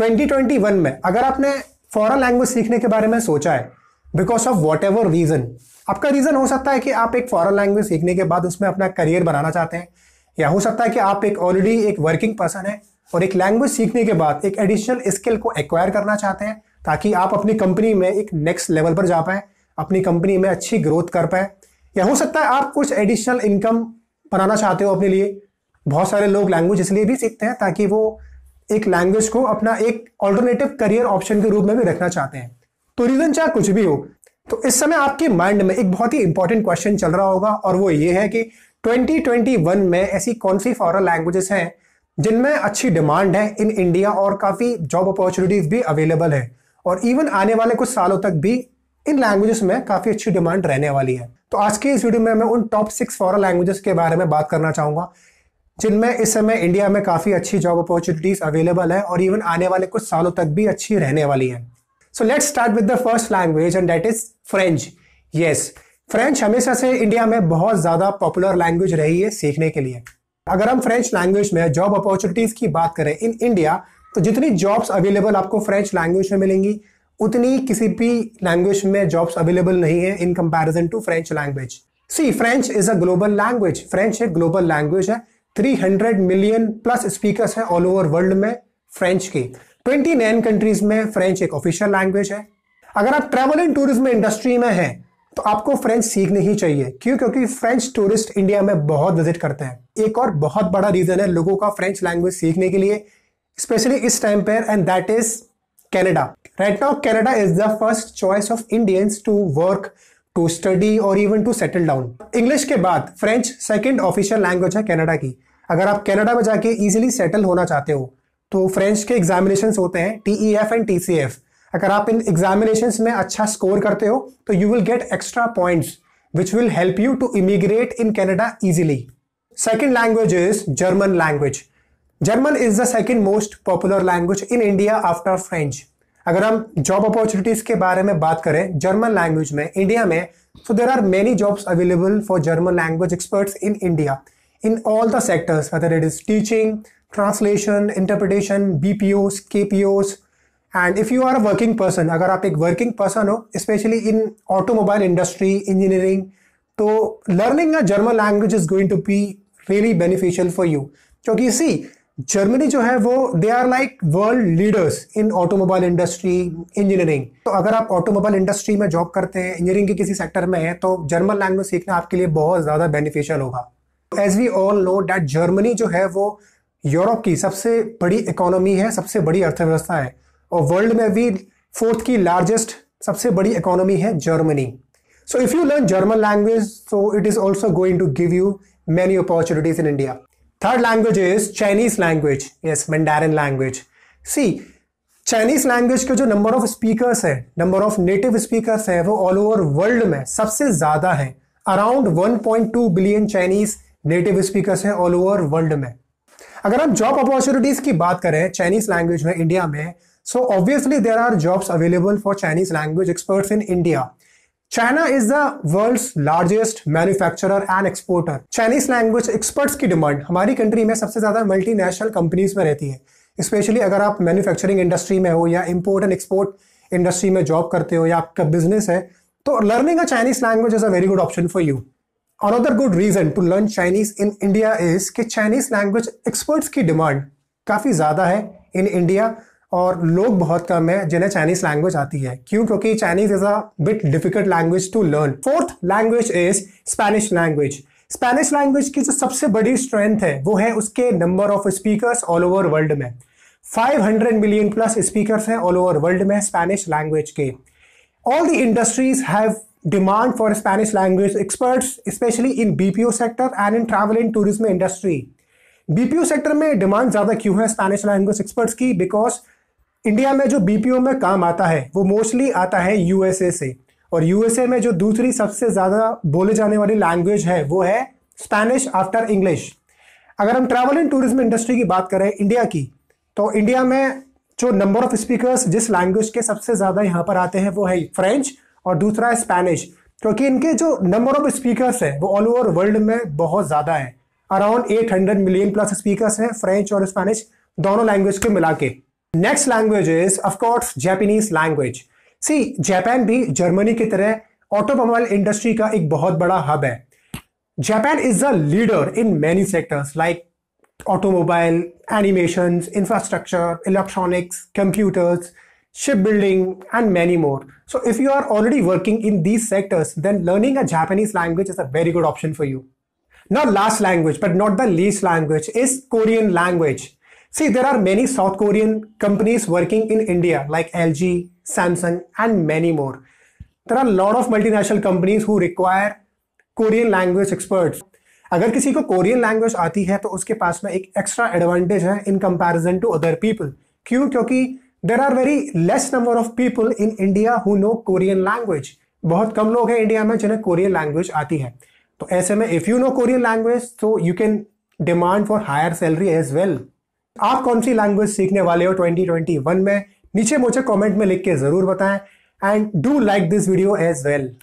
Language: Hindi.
2021 में अगर आपने फॉरेन लैंग्वेज सीखने के बारे में सोचा है because of whatever reason, आपका रीजन हो सकता है कि आप एक फॉरेन लैंग्वेज सीखने के बाद उसमें अपना करियर बनाना चाहते हैं, या हो सकता है कि आप एक ऑलरेडी एक वर्किंग पर्सन है और एक लैंग्वेज सीखने के बाद एक एडिशनल स्किल को एक्वायर करना चाहते हैं ताकि आप अपनी कंपनी में एक नेक्स्ट लेवल पर जा पाए, अपनी कंपनी में अच्छी ग्रोथ कर पाए, या हो सकता है आप कुछ एडिशनल इनकम बनाना चाहते हो अपने लिए। बहुत सारे लोग लैंग्वेज इसलिए भी सीखते हैं ताकि वो एक लैंग्वेज को अपना एक ऑल्टरनेटिव करियर ऑप्शन के रूप में भी रखना चाहते हैं। तो रीजन चाहे कुछ भी हो, तो इस समय आपके माइंड में एक बहुत ही इंपॉर्टेंट क्वेश्चन चल रहा होगा और वो ये है कि 2021 में ऐसी कौन सी फॉरेन लैंग्वेजेस हैं जिनमें अच्छी डिमांड है इन इंडिया और काफ़ी जॉब अपॉर्चुनिटीज भी अवेलेबल है और इवन आने वाले कुछ सालों तक भी इन लैंग्वेजेस में काफ़ी अच्छी डिमांड रहने वाली है। तो आज के इस वीडियो में मैं उन टॉप 6 फॉरेन लैंग्वेजेस के बारे में बात करना चाहूँगा जिनमें इस समय इंडिया में काफ़ी अच्छी जॉब अपॉर्चुनिटीज़ अवेलेबल है और इवन आने वाले कुछ सालों तक भी अच्छी रहने वाली है। So let's start with the first language and that is French. Yes, French हमेशा से इंडिया में बहुत ज़्यादा पॉपुलर लैंग्वेज रही है सीखने के लिए। अगर हम फ्रेंच लैंग्वेज में जॉब अपॉर्चुनिटीज़ की बात करें इन इंडिया, तो जितनी जॉब्स अवेलेबल आपको फ्रेंच लैंग्वेज में मिलेंगी उतनी किसी भी लैंग्वेज में जॉब्स अवेलेबल नहीं है in comparison to French language. See, French is a global language. French एक ग्लोबल लैंग्वेज है, 300 मिलियन प्लस स्पीकर्स हैं ऑल ओवर वर्ल्ड में फ्रेंच के। 29 कंट्रीज में फ्रेंच एक ऑफिशियल लैंग्वेज है। अगर आप ट्रैवल एंड टूरिज्म इंडस्ट्री में हैं तो आपको फ्रेंच सीखनी ही चाहिए। क्यों? क्योंकि फ्रेंच टूरिस्ट इंडिया में बहुत विजिट करते हैं। एक और बहुत बड़ा रीजन है लोगों का फ्रेंच लैंग्वेज सीखने के लिए स्पेशली इस टाइम पर, and that is Canada. Right now, Canada is the first choice of Indians to work, to study or even to settle down. English के बाद French second official language है Canada की। अगर आप Canada में जाके easily settle होना चाहते हो तो French के examinations होते हैं TEF and TCF। अगर आप इन examinations में अच्छा score करते हो तो you will get extra points which will help you to immigrate in Canada easily. Second language is German language. German is the second most popular language in India after French. अगर हम जॉब अपॉर्चुनिटीज के बारे में बात करें जर्मन लैंग्वेज में इंडिया में, so there are many jobs available for German language experts in India in all the sectors, whether it is teaching, translation, interpretation, BPOs, KPOs, and if you are a working person, अगर आप एक वर्किंग पर्सन हो specially in automobile industry, engineering, तो learning a German language is going to be really beneficial for you. क्योंकि इसी जर्मनी जो है वो they are like world leaders in automobile industry, engineering. तो अगर आप ऑटोमोबाइल इंडस्ट्री में जॉब करते हैं, इंजीनियरिंग के किसी सेक्टर में है, तो जर्मन लैंग्वेज सीखना आपके लिए बहुत ज़्यादा बेनिफिशियल होगा। As we all know that Germany जो है वो यूरोप की सबसे बड़ी इकोनॉमी है, सबसे बड़ी अर्थव्यवस्था है और वर्ल्ड में भी 4th की लार्जेस्ट सबसे बड़ी इकोनॉमी है Germany. So if you learn German language so it is also going to give you many opportunities in India. Third language is Chinese language. Yes, Mandarin language. See, Chinese language के जो number of speakers है, number of native speakers है, वो all over world में सबसे ज़्यादा है। Around 1.2 billion Chinese native speakers है all over world में। अगर आप job opportunities की बात करें Chinese language में India में, so obviously there are jobs available for Chinese language experts in India. China is the world's largest manufacturer and exporter. Chinese language experts की डिमांड हमारी कंट्री में सबसे ज़्यादा मल्टीनेशनल कंपनीज में रहती है। स्पेशली अगर आप मैन्युफैक्चरिंग इंडस्ट्री में हो या इंपोर्ट एंड एक्सपोर्ट इंडस्ट्री में जॉब करते हो या आपका बिजनेस है, तो learning a Chinese language is a very good option for you. Another good reason to learn Chinese in India is कि चाइनीज लैंग्वेज एक्सपर्ट्स की डिमांड काफ़ी ज़्यादा है इन इंडिया और लोग बहुत कम है जिन्हें चाइनीज लैंग्वेज आती है। क्यों? क्योंकि Chinese is a bit difficult language to learn. Fourth language is Spanish language. Spanish language की जो सबसे बड़ी स्ट्रेंथ है वो है उसके number of speakers all over world में। 500 मिलियन प्लस स्पीकर्स हैं ऑल ओवर वर्ल्ड में स्पेनिश लैंग्वेज के। All the industries have demand for Spanish language experts specially in BPO sector and in travel and tourism industry. BPO sector में डिमांड ज़्यादा क्यों है स्पेनिश लैंग्वेज एक्सपर्ट्स की? बिकॉज इंडिया में जो बीपीओ में काम आता है वो मोस्टली आता है यूएसए से, और यूएसए में जो दूसरी सबसे ज़्यादा बोले जाने वाली लैंग्वेज है वो है स्पेनिश आफ्टर इंग्लिश। अगर हम ट्रैवल एंड टूरिज्म इंडस्ट्री की बात करें इंडिया की, तो इंडिया में जो नंबर ऑफ स्पीकर्स जिस लैंग्वेज के सबसे ज़्यादा यहाँ पर आते हैं वो है फ्रेंच और दूसरा है स्पेनिश, क्योंकि इनके जो नंबर ऑफ स्पीकर्स है वो ऑल ओवर वर्ल्ड में बहुत ज़्यादा है। अराउंड 800 मिलियन प्लस स्पीकर्स हैं फ्रेंच और स्पेनिश दोनों लैंग्वेज के मिला के। Next language is of course Japanese language. See, Japan भी जर्मनी की तरह ऑटोमोबाइल इंडस्ट्री का एक बहुत बड़ा हब है। Japan is the leader in many sectors like automobile, animations, infrastructure, electronics, computers, ship building and many more. So if you are already working in these sectors, then learning a Japanese language is a very good option for you. Now last language but not the least language is Korean language. See, there are many South Korean companies working in India like LG, Samsung and many more. There are a lot of multinational companies who require Korean language experts. अगर किसी को Korean language आती है तो उसके पास में एक extra advantage है in comparison to other people. क्यों? क्योंकि there are very less number of people in India who know Korean language. बहुत कम लोग हैं इंडिया में जिन्हें कोरियन लैंग्वेज आती है। तो ऐसे में if you know Korean language so you can demand for higher salary as well. आप कौन सी लैंग्वेज सीखने वाले हो 2021 में? नीचे मुझे कमेंट में लिख के जरूर बताएं and do like this video as well.